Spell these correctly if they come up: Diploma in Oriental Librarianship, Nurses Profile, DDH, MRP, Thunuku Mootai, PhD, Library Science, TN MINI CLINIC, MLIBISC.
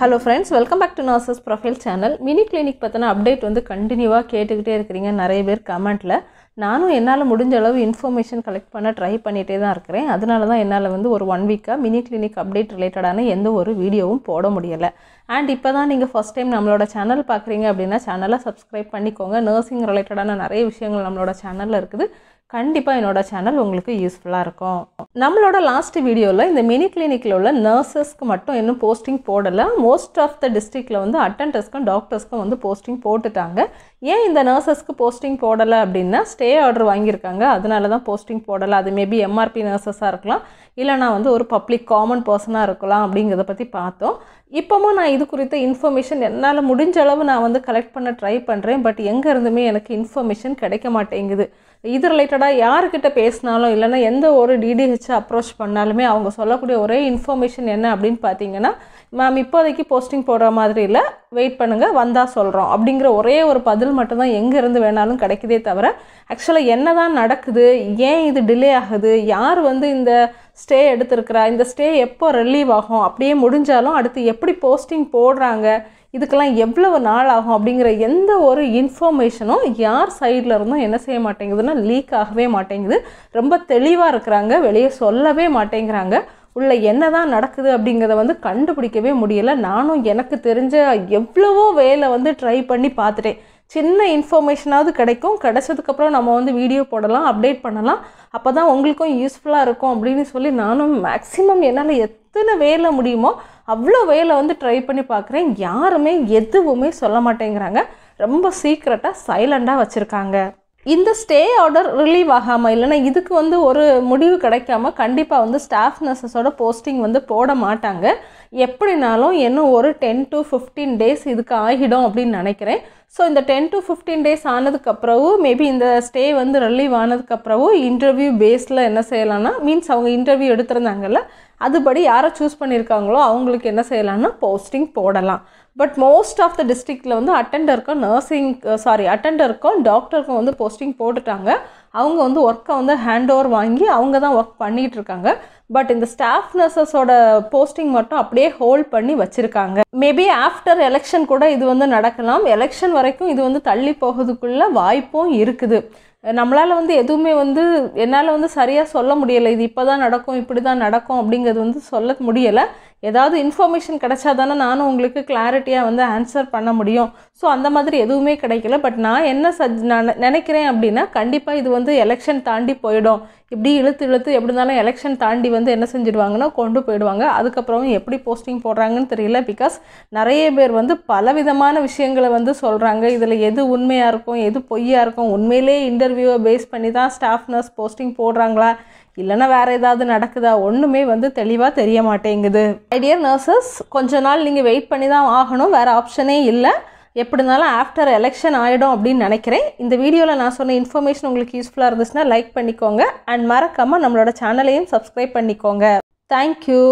Hello friends, welcome back to Nurses Profile channel. Mini clinic பத்தின update வந்து கண்டினியூவா கேட்டுக்கிட்டே இருக்கீங்க நிறைய பேர் கமெண்ட்ல. நானும் என்னால முடிஞ்ச அளவு இன்ஃபர்மேஷன் கலெக்ட் பண்ண ட்ரை பண்ணிட்டே தான் இருக்கேன். அதனால தான் என்னால வந்து ஒரு 1 week-ஆ mini clinic update ரிலேட்டடான எந்த ஒரு வீடியோவும் போட முடியல. And இப்போ தான் நீங்க first time நம்மளோட சேனல் பார்க்கறீங்க அப்படினா சேனலை subscribe பண்ணிக்கோங்க. nursing ரிலேட்டடான நிறைய விஷயங்கள் நம்மளோட சேனல்ல இருக்குது. கண்டிப்பா என்னோட சேனல் உங்களுக்கு யூஸ்ஃபுல்லா இருக்கும். நம்மளோட லாஸ்ட் வீடியோல இந்த மினி கிளினிக்ல உள்ள நர்சஸ்க்கு மட்டும் இன்னும் போஸ்டிங் போடல. most of the districtல வந்து அட்டெண்டன்ட்ஸ்க்கும் டாக்டர்ஸ்க்கும் வந்து போஸ்டிங் போட்டுட்டாங்க. ஏன் இந்த நர்சஸ்க்கு போஸ்டிங் போடல அப்படினா ஸ்டே ஆர்டர் வாங்கி இருக்காங்க. அதனால தான் போஸ்டிங் போடல. அது மேபி MRP நர்சஸா இருக்கலாம். இல்லனா வந்து ஒரு பப்ளிக் காமன் पर्सனா இருக்கலாம் அப்படிங்கறத பத்தி பார்த்தோம். இப்போவும் நான் இது குறித்த இன்ஃபர்மேஷன் என்னால முடிஞ்ச அளவு நான் வந்து கலெக்ட் பண்ண ட்ரை பண்றேன். பட் எங்க இருந்துமே எனக்கு இன்ஃபர்மேஷன் கிடைக்க மாட்டேங்குது. இது ரிலேட்டடா யார்கிட்ட பேசினாலோ இல்லனா எந்த ஒரு DDH அப்ரோச் பண்ணாலுமே அவங்க சொல்லக்கூடிய ஒரே இன்ஃபர்மேஷன் என்ன அப்படினு பாத்தீங்கன்னா மாம் இப்போதைக்கு போஸ்டிங் போடுற மாதிரி இல்ல வெயிட் பண்ணுங்க வந்தா சொல்றோம் அப்படிங்கற ஒரே ஒரு பதில் மட்டும் தான் எங்க இருந்து வேணாலும் கிடைக்குதே தவிர एक्चुअली என்னதான் நடக்குது ஏன் இது டிலே ஆகுது யார் வந்து இந்த ஸ்டே எடுத்துக்கறா இந்த ஸ்டே எப்போ ரிலீவ் ஆகும் அப்படியே முடிஞ்சாலும் அடுத்து எப்படி போஸ்டிங் போடுறாங்க இதுக்கெல்லாம் எவ்வளவு நாள் ஆகும் அப்படிங்கற எந்த ஒரு இன்ஃபர்மேஷனும் யார் சைடுல இருந்தும் என்ன செய்ய மாட்டேங்குதுன்னா லீக் ஆகவே மாட்டேங்குது ரொம்ப தெளிவா இருக்காங்க வெளியே சொல்லவே மாட்டேங்கறாங்க உள்ள என்னதான் நடக்குது அப்படிங்கறதை வந்து கண்டுபிடிக்கவே முடியல நானும் எனக்கு தெரிஞ்ச எவ்வளவோ வேளை வந்து ட்ரை பண்ணி பார்த்துட்டேன் சின்ன இன்ஃபர்மேஷனாவது கிடைக்கும் கிடைச்சதுக்கு அப்புறம் நம்ம வந்து வீடியோ போடலாம் அப்டேட் பண்ணலாம் அப்பதான் உங்களுக்கு யூஸ்ஃபுல்லா இருக்கும் அப்படினு சொல்லி நானும் மேக்ஸिमम என்னால எத்தனை வேளை முடியுமோ அவ்ளோ வேளை வந்து ட்ரை பண்ணி பார்க்கறேன் யாருமே எதுவுமே சொல்ல மாட்டேங்கறாங்க ரொம்ப சீக்ரெட்டா சைலண்டா வச்சிருக்காங்க இந்த ஸ்டே ஆர்டர் ரிலீவ் ஆகாம இல்லனா இதுக்கு வந்து ஒரு முடிவு கிடைக்காம கண்டிப்பா வந்து ஸ்டாஃப் நர்சஸோட போஸ்டிங் வந்து போட மாட்டாங்க எப்படினாலும் இன்னும் ஒரு 10 to 15 டேஸ் இதுக்கு ஆகிடும் அப்படினு நினைக்கிறேன் சோ இந்த 10 to 15 டேஸ் ஆனதுக்கு அப்புறம் மேபி இந்த ஸ்டே வந்து ரிலீவ் ஆனதுக்கு அப்புறம் இன்டர்வியூ பேஸ்ல என்ன செய்யலாம்னா மீன்ஸ் அவங்க இன்டர்வியூ எடுத்துறாங்கல்ல அதுபடி யாரை சூஸ் பண்ணிருக்காங்களோ அவங்களுக்கு என்ன செய்யலாம்னா போஸ்டிங் போடலாம் பட் most of the districtல வந்து அட்டெண்டர்க்கும் நர்சிங் அட்டெண்டர்க்கும் டாக்டர்க்கும் வந்து போஸ்டிங் போட்டுட்டாங்க அவங்க வந்து வர்க்க வந்து ஹேண்ட் ஓவர் வாங்கி அவங்க தான் வர்க் பண்ணிட்டு இருக்காங்க பட் இந்த ஸ்டாஃப் நர்சஸோட போஸ்டிங் மட்டும் அப்படியே ஹோல்ட் பண்ணி வச்சிருக்காங்க மேபி ஆஃப்டர் எலெக்ஷன் கூட இது வந்து நடக்கலாம் எலெக்ஷன் வரைக்கும் இது வந்து தள்ளி போகுதுக்குள்ள வாய்ப்பும் இருக்குது நம்மளால வந்து எதுவுமே வந்து என்னால வந்து சரியா சொல்ல முடியல இது இப்பதான் நடக்கும் இப்படி தான் நடக்கும் அப்படிங்கிறது வந்து சொல்ல முடியல ஏதாவது இன்ஃபர்மேஷன் கிடைச்சாதானே நானும் உங்களுக்கு கிளாரிட்டியா வந்து ஆன்சர் பண்ண முடியும் சோ அந்த மாதிரி எதுவுமே கிடைக்கல பட் நான் என்ன நினைக்கிறேன் அப்படினா கண்டிப்பா இது வந்து எலெக்ஷன் தாண்டி போய்டும் இப்படி இழுத்து எப்படினாலும் எலெக்ஷன் தாண்டி வந்து என்ன செஞ்சிடுவாங்கன்னா கொண்டு போய்டுவாங்க அதுக்கு அப்புறம் எப்படி போஸ்டிங் போடுறாங்கன்னு தெரியல because நிறைய பேர் வந்து பலவிதமான விஷயங்களை வந்து சொல்றாங்க இதுல எது உண்மையா இருக்கும் எது பொய்யா இருக்கும் உண்மையிலேயே இன்டர்வியூ பேஸ் பண்ணி தான் ஸ்டாஃப் நர்ஸ் போஸ்டிங் போடுறாங்களா இல்லனா வேற ஏதாவது நடக்குதா ஒண்ணுமே வந்து தெளிவா தெரிய மாட்டேங்குது My dear nurses கொஞ்ச நாள் நீங்க வெயிட் பண்ணி தான் ஆகணும் வேற ஆப்ஷனே இல்ல எப்படினாலும் ஆஃப்டர் எலெக்ஷன் ஆயிடும் அப்படின்னு நினைக்கிறேன் இந்த வீடியோவில் நான் சொன்ன இன்ஃபர்மேஷன் உங்களுக்கு யூஸ்ஃபுல்லாக இருந்துச்சுன்னா லைக் பண்ணிக்கோங்க அண்ட் மறக்காமல் நம்மளோட சேனலையும் சப்ஸ்கிரைப் பண்ணிக்கோங்க தேங்க்யூ